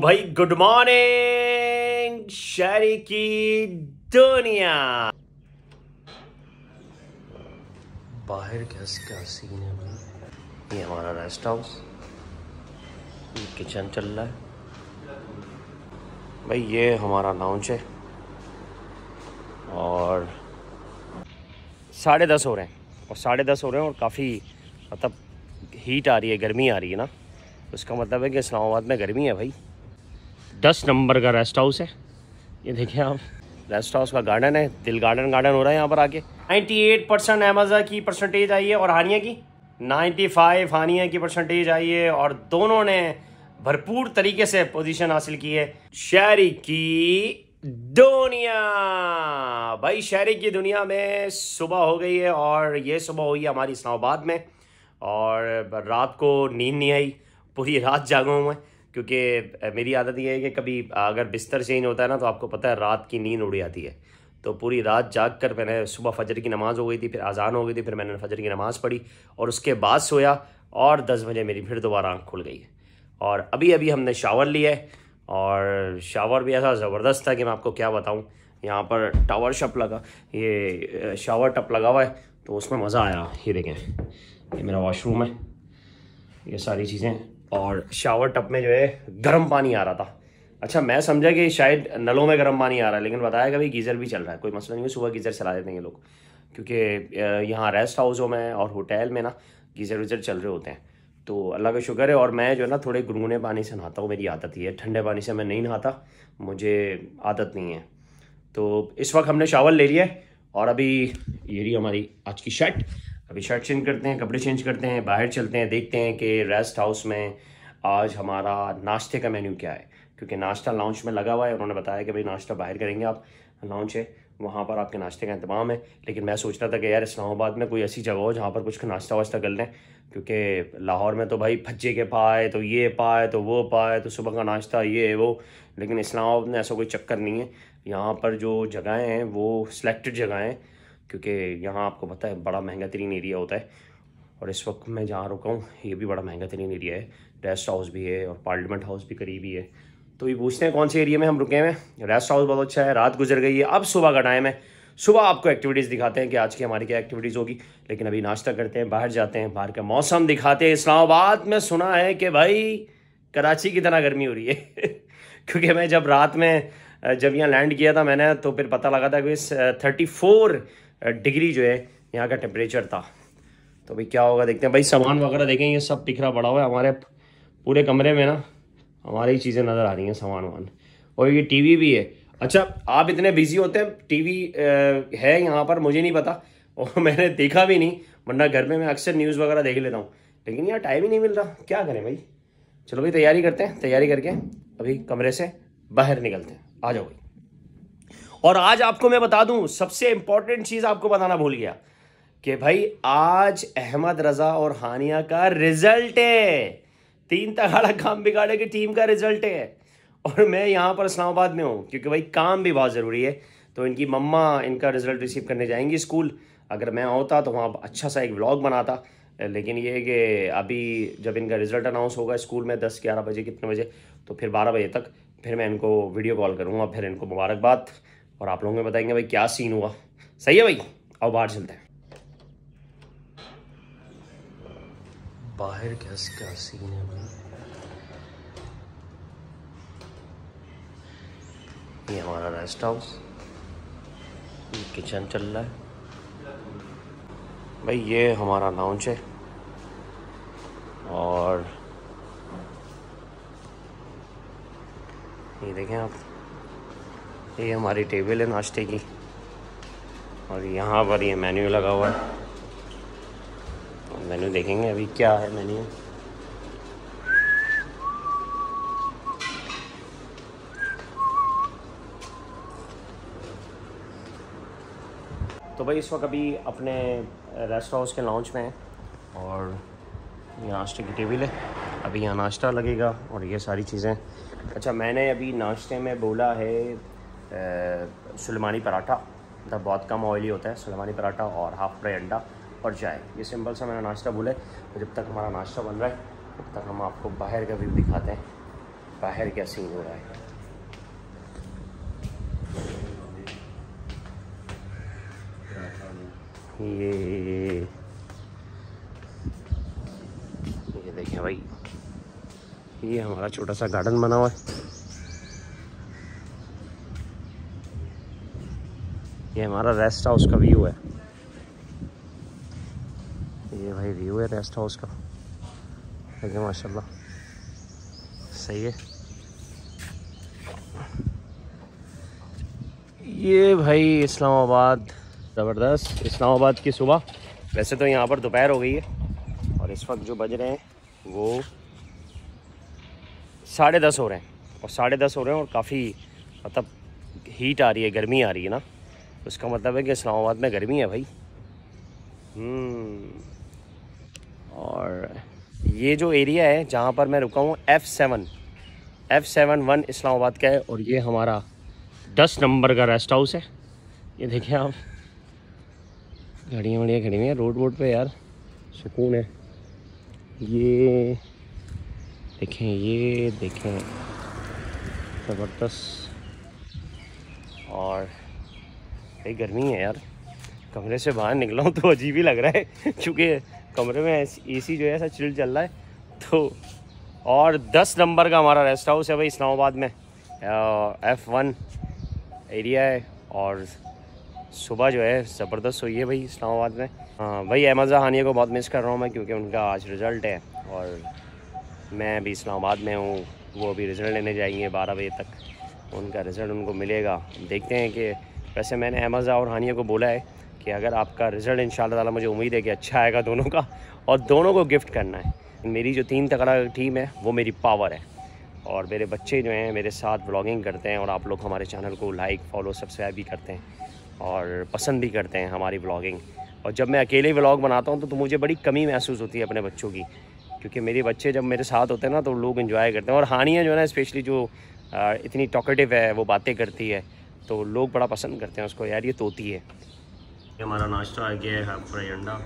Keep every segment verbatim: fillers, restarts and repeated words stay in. भाई good morning शहरी की दुनिया। बाहर गैस का सीन है भाई। ये हमारा रेस्ट हाउस, ये किचन चल रहा है भाई, ये हमारा लाउंज है और साढ़े दस हो रहे हैं और साढ़े दस हो रहे हैं और काफ़ी मतलब हीट आ रही है, गर्मी आ रही है ना, उसका मतलब है कि इस्लामाबाद में गर्मी है भाई। दस नंबर का रेस्ट हाउस है, ये देखें आप, रेस्ट हाउस का गार्डन है, दिल गार्डन गार्डन हो रहा है यहाँ पर आके। अट्ठानवे परसेंट अहमद रज़ा की परसेंटेज आई है और हानिया की पचानवे हानिया की परसेंटेज आई है और दोनों ने भरपूर तरीके से पोजीशन हासिल की है शहरी की दुनिया। भाई शहरी की दुनिया में सुबह हो गई है और ये सुबह हुई है हमारी इस्लामाबाद में और रात को नींद नहीं आई, पूरी रात जागा हुआ है क्योंकि मेरी आदत ये है कि कभी अगर बिस्तर चेंज होता है ना तो आपको पता है रात की नींद उड़ जाती है, तो पूरी रात जाग कर मैंने सुबह फजर की नमाज़ हो गई थी, फिर अजान हो गई थी, फिर मैंने फजर की नमाज़ पढ़ी और उसके बाद सोया और दस बजे मेरी फिर दोबारा आँख खुल गई है। और अभी अभी हमने शावर लिया है और शावर भी ऐसा ज़बरदस्त था कि मैं आपको क्या बताऊं। यहाँ पर टावर शप लगा, ये शावर टप लगा हुआ है तो उसमें मज़ा आया। ये देखें, ये मेरा वॉशरूम है, ये सारी चीज़ें, और शावर टप में जो है गर्म पानी आ रहा था। अच्छा मैं समझा कि शायद नलों में गर्म पानी आ रहा है, लेकिन बताया कि भाई गीज़र भी चल रहा है, कोई मसला नहीं है, सुबह गीज़र चला देते हैं ये लोग क्योंकि यहाँ रेस्ट हाउसों में और होटल में ना गीज़र वीज़र चल रहे होते हैं। तो अल्लाह का शुक्र है। और मैं जो है ना थोड़े गुनगुने पानी से नहाता हूँ, मेरी आदत ही है, ठंडे पानी से मैं नहीं नहाता, मुझे आदत नहीं है। तो इस वक्त हमने शावर ले लिया है और अभी ये रही हमारी आज की शर्ट, अभी शर्ट चेंज करते हैं, कपड़े चेंज करते हैं, बाहर चलते हैं, देखते हैं कि रेस्ट हाउस में आज हमारा नाश्ते का मेन्यू क्या है क्योंकि नाश्ता लाउंज में लगा हुआ है। उन्होंने बताया कि भाई नाश्ता बाहर करेंगे आप, लाउंज है वहाँ पर आपके नाश्ते का इंतजाम है। लेकिन मैं सोच रहा था कि यार इस्लामाबाद में कोई ऐसी जगह हो जहाँ पर कुछ नाश्ता वास्ता कर लें क्योंकि लाहौर में तो भाई भज्जे के पाए तो ये पाए तो वो पाए तो सुबह का नाश्ता ये है वो, लेकिन इस्लामाबाद में ऐसा कोई चक्कर नहीं है। यहाँ पर जो जगहें हैं वो सिलेक्टेड जगह हैं क्योंकि यहाँ आपको पता है बड़ा महंगा तरीन एरिया होता है और इस वक्त मैं जहाँ रुका हूँ ये भी बड़ा महंगा तरीन एरिया है, रेस्ट हाउस भी है और पार्लियामेंट हाउस भी करीब ही है। तो ये पूछते हैं कौन से एरिया में हम रुके हैं। रेस्ट हाउस बहुत अच्छा है, रात गुजर गई है, अब सुबह का टाइम है, सुबह आपको एक्टिविटीज़ दिखाते हैं कि आज की हमारी क्या एक्टिविटीज़ होगी। लेकिन अभी नाश्ता करते हैं, बाहर जाते हैं, बाहर का मौसम दिखाते हैं। इस्लामाबाद में सुना है कि भाई कराची की तरह गर्मी हो रही है क्योंकि मैं जब रात में जब यहाँ लैंड किया था मैंने तो फिर पता लगा था कि इस थर्टी फोर डिग्री जो है यहाँ का टेम्परेचर था। तो भाई क्या होगा देखते हैं। भाई सामान वगैरह देखें, ये सब टिखरा पड़ा हुआ है हमारे पूरे कमरे में ना, हमारी ही चीज़ें नज़र आ रही हैं, सामान वान, और ये टीवी भी है। अच्छा आप इतने बिजी होते हैं, टीवी है यहाँ पर मुझे नहीं पता और मैंने देखा भी नहीं, वरना घर में मैं अक्सर न्यूज़ वगैरह देख लेता हूँ, लेकिन यार टाइम ही नहीं मिल रहा, क्या करें भाई। चलो भाई तैयारी करते हैं, तैयारी करके अभी कमरे से बाहर निकलते हैं, आ जाओ भाई। और आज आपको मैं बता दूँ सबसे इम्पॉर्टेंट चीज़ आपको बताना भूल गया कि भाई आज अहमद रज़ा और हानिया का रिजल्ट है, तीन तगाड़ा काम बिगाड़े की टीम का रिजल्ट है और मैं यहाँ पर इस्लामाबाद में हूँ क्योंकि भाई काम भी बहुत ज़रूरी है। तो इनकी मम्मा इनका रिज़ल्ट रिसीव करने जाएंगी स्कूल, अगर मैं होता तो वहाँ अच्छा सा एक व्लॉग बनाता, लेकिन ये कि अभी जब इनका रिज़ल्ट अनाउंस होगा स्कूल में दस ग्यारह बजे कितने बजे तो फिर बारह बजे तक फिर मैं इनको वीडियो कॉल करूँगा, फिर इनको मुबारकबाद और आप लोगों को बताएंगे भाई क्या सीन हुआ। सही है भाई, अब बाहर चलते हैं। बाहर गैस का सीन है भाई। ये हमारा रेस्ट हाउस, ये किचन चल रहा है भाई, ये हमारा लाउंज है और ये देखें आप, ये हमारी टेबल है नाश्ते की और यहाँ पर ये मेन्यू लगा हुआ है। मेन्यू देखेंगे अभी क्या है मेन्यू। तो भाई इस वक्त अभी अपने रेस्ट हाउस के लाउंज में हैं और ये नाश्ते की टेबल है, अभी यहाँ नाश्ता लगेगा और ये सारी चीज़ें। अच्छा मैंने अभी नाश्ते में बोला है सुलेमानी पराठा, मतलब बहुत कम ऑयली होता है, सुलेमानी पराठा और हाफ फ्राई अंडा और चाय, ये सिंपल सा मेरा नाश्ता बोला है। जब तक हमारा नाश्ता बन रहा है तब तक हम आपको बाहर का व्यू दिखाते हैं बाहर क्या सीन हो रहा है। ये ये देखिए भाई, ये हमारा छोटा सा गार्डन बना हुआ है। ये हमारा रेस्ट हाउस का व्यू है। ये भाई व्यू है रेस्ट हाउस का, देखिए माशाल्लाह सही है। ये भाई इस्लामाबाद, ज़बरदस्त इस्लामाबाद की सुबह। वैसे तो यहाँ पर दोपहर हो गई है और इस वक्त जो बज रहे हैं वो साढ़े दस हो रहे हैं और साढ़े दस हो रहे हैं और काफ़ी मतलब हीट आ रही है, गर्मी आ रही है ना, उसका मतलब है कि इस्लामाबाद में गर्मी है भाई। हम्म और ये जो एरिया है जहाँ पर मैं रुका हूँ F seven F seven one Islamabad का है और ये हमारा दस नंबर का रेस्ट हाउस है। ये देखिए आप, गाड़ियाँ वाड़ियाँ खड़ी हुई हैं रोड वोड पे, यार सुकून है। ये देखें, ये देखें ज़बरदस्त। और भाई गर्मी है यार, कमरे से बाहर निकला हूँ तो अजीब ही लग रहा है क्योंकि कमरे में एसी जो है ऐसा चिल चल रहा है। तो और दस नंबर का हमारा रेस्ट हाउस है भाई इस्लामाबाद में, एफ़ वन एरिया है और सुबह जो है ज़बरदस्त हुई है भाई इस्लामाबाद में। हाँ भाई, अहमद रज़ा हानिया को बहुत मिस कर रहा हूँ मैं क्योंकि उनका आज रिज़ल्ट है और मैं अभी इस्लामाबाद में हूँ। वो अभी रिज़ल्ट लेने जाएंगे बारह बजे तक, उनका रिज़ल्ट उनको मिलेगा। देखते हैं कि वैसे मैंने अहमद रज़ा और हानिया को बोला है कि अगर आपका रिज़ल्ट इंशाअल्लाह ताला, मुझे उम्मीद है कि अच्छा आएगा दोनों का, और दोनों को गिफ्ट करना है। मेरी जो तीन तगड़ा टीम है वो मेरी पावर है और मेरे बच्चे जो हैं मेरे साथ व्लॉगिंग करते हैं और आप लोग हमारे चैनल को लाइक, फॉलो, सब्सक्राइब भी करते हैं और पसंद भी करते हैं हमारी व्लॉगिंग। और जब मैं अकेले व्लॉग बनाता हूँ तो, तो मुझे बड़ी कमी महसूस होती है अपने बच्चों की, क्योंकि मेरे बच्चे जब मेरे साथ होते हैं ना तो लोग इन्जॉय करते हैं। और हानिया जो है ना स्पेशली जो इतनी टॉकेटिव है, वो बातें करती है तो लोग बड़ा पसंद करते हैं उसको, यार ये तोती है। हमारा नाश्ता आ गया है, फ्राई अंडा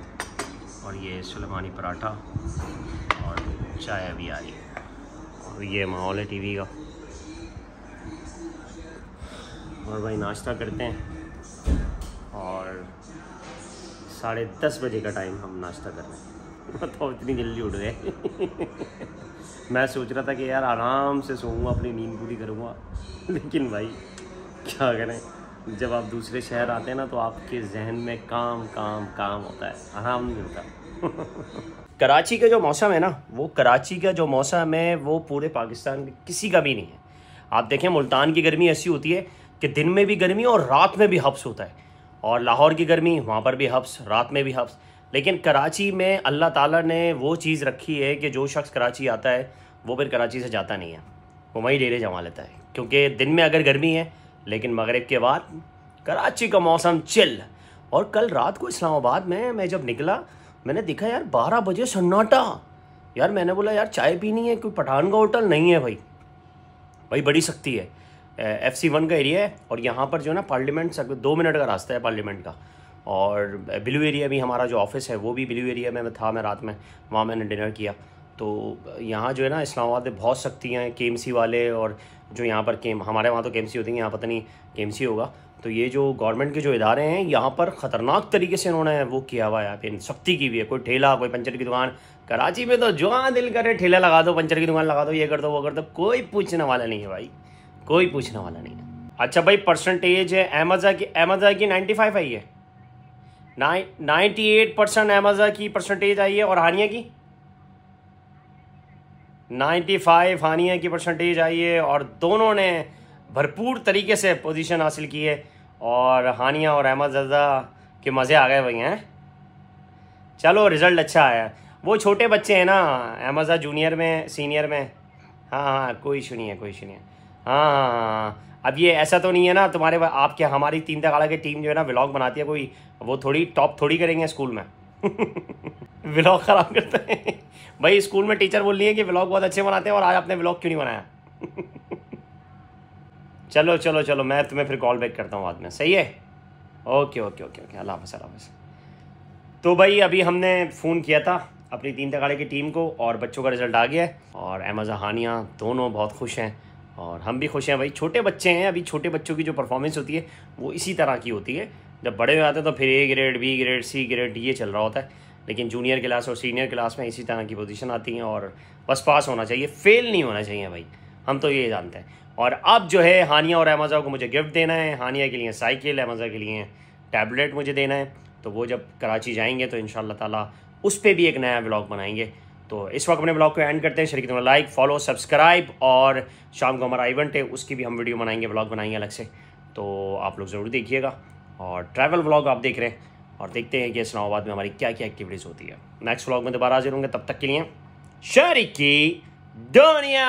और ये सुलेमानी पराठा और चाय अभी आ रही है और ये माहौल है टीवी का। और भाई नाश्ता करते हैं और साढ़े दस बजे का टाइम हम नाश्ता कर रहे हैं। तो इतनी जल्दी उठ गए मैं सोच रहा था कि यार आराम से सोऊंगा, अपनी नींद पूरी करूँगा, लेकिन भाई क्या करें, जब आप दूसरे शहर आते हैं ना तो आपके जहन में काम काम काम होता है, आराम नहीं होता। कराची का जो मौसम है ना, वो कराची का जो मौसम है वो पूरे पाकिस्तान में किसी का भी नहीं है। आप देखें मुल्तान की गर्मी ऐसी होती है कि दिन में भी गर्मी और रात में भी हब्स होता है, और लाहौर की गर्मी वहाँ पर भी हब्स, रात में भी हब्स। लेकिन कराची में अल्लाह ताला ने वो चीज़ रखी है कि जो शख्स कराची आता है वो फिर कराची से जाता नहीं है, वो वहीं डेरे जमा लेता है, क्योंकि दिन में अगर गर्मी है लेकिन मगरिब के बाद कराची का मौसम चिल। और कल रात को इस्लामाबाद में मैं जब निकला, मैंने देखा यार बारह बजे सन्नाटा। यार मैंने बोला यार चाय पीनी है, कोई पठान का होटल नहीं है भाई। भाई बड़ी सख्ती है, एफ सी वन का एरिया है और यहाँ पर जो ना पार्लियामेंट, दो मिनट का रास्ता है पार्लियामेंट का। और ब्लू एरिया भी, हमारा जो ऑफिस है वो भी ब्लू एरिया में था, मैं रात में वहाँ मैंने डिनर किया। तो यहाँ जो है ना इस्लामाबाद में बहुत सख्तियाँ हैं, केएमसी वाले, और जो यहाँ पर केम हमारे वहाँ तो केएमसी होती है, यहाँ पता नहीं केएमसी होगा। तो ये जो गवर्नमेंट के जो इदारे हैं यहाँ पर ख़तरनाक तरीके से इन्होंने वो किया हुआ है, यहाँ पे सख्ती की हुई है। कोई ठेला, कोई पंचर की दुकान। कराची में तो जहाँ दिल करे ठेला लगा दो, पंचर की दुकान लगा दो, ये कर दो वो कर दो, कोई पूछने वाला नहीं है भाई, कोई पूछने वाला नहीं है। अच्छा भाई परसेंटेज है अहमदा की, अहमदा की नाइन्टी फाइव आई है, नाइन नाइन्टी एट परसेंट अहमदा की परसेंटेज आई है और हानिया की नाइन्टी फाइव हानिया की परसेंटेज आई है, और दोनों ने भरपूर तरीके से पोजीशन हासिल की है। और हानिया और अहमद रज़ा के मज़े आ गए भाई हैं, चलो रिज़ल्ट अच्छा आया। वो छोटे बच्चे हैं ना अहमद रज़ा, जूनियर में सीनियर में, हाँ हाँ कोई इशू नहीं है, कोई इशू नहीं है। हाँ हाँ हाँ अब ये ऐसा तो नहीं है ना तुम्हारे आपके हमारी तीन तगाड़ा की टीम जो है ना व्लॉग बनाती है, कोई वो थोड़ी टॉप थोड़ी करेंगे स्कूल में व्लॉग ख़राब करते हैं भाई। स्कूल में टीचर बोल रही है कि व्लॉग बहुत अच्छे बनाते हैं और आज आपने व्लॉग क्यों नहीं बनाया चलो चलो चलो, मैं तुम्हें फिर कॉल बैक करता हूँ बाद में, सही है। ओके ओके ओके ओके, अल्लाह हाफ़िज़ अल्लाह हाफ़िज़। तो भाई अभी हमने फ़ोन किया था अपनी तीन तगाड़े की टीम को, और बच्चों का रिज़ल्ट आ गया है और अहमद हानिया दोनों बहुत खुश हैं और हम भी खुश हैं भाई। छोटे बच्चे हैं, अभी छोटे बच्चों की जो परफॉर्मेंस होती है वो इसी तरह की होती है। जब बड़े हो जाते हैं तो फिर A grade, B grade, C grade ये चल रहा होता है, लेकिन जूनियर क्लास और सीनियर क्लास में इसी तरह की पोजीशन आती हैं और बस पास होना चाहिए, फेल नहीं होना चाहिए भाई, हम तो ये जानते हैं। और अब जो है हानिया और अहमदा को मुझे गिफ्ट देना है, हानिया के लिए साइकिल, अहमदा के लिए टैबलेट मुझे देना है, तो वो जब कराची जाएंगे तो इंशाल्लाह ताला उस पर भी एक नया ब्लॉग बनाएंगे। तो इस वक्त अपने ब्लॉग को एंड करते हैं, शरीक में लाइक, फॉलो, सब्सक्राइब, और शाम को हमारा इवेंट है उसकी भी हम वीडियो बनाएंगे, ब्लॉग बनाएंगे अलग से, तो आप लोग ज़रूर देखिएगा। और ट्रैवल ब्लॉग आप देख रहे हैं और देखते हैं कि इस्लामाबाद में हमारी क्या क्या एक्टिविटीज़ होती है। नेक्स्ट ब्लॉग में दोबारा हाजिर होंगे, तब तक के लिए शरीक की दुनिया।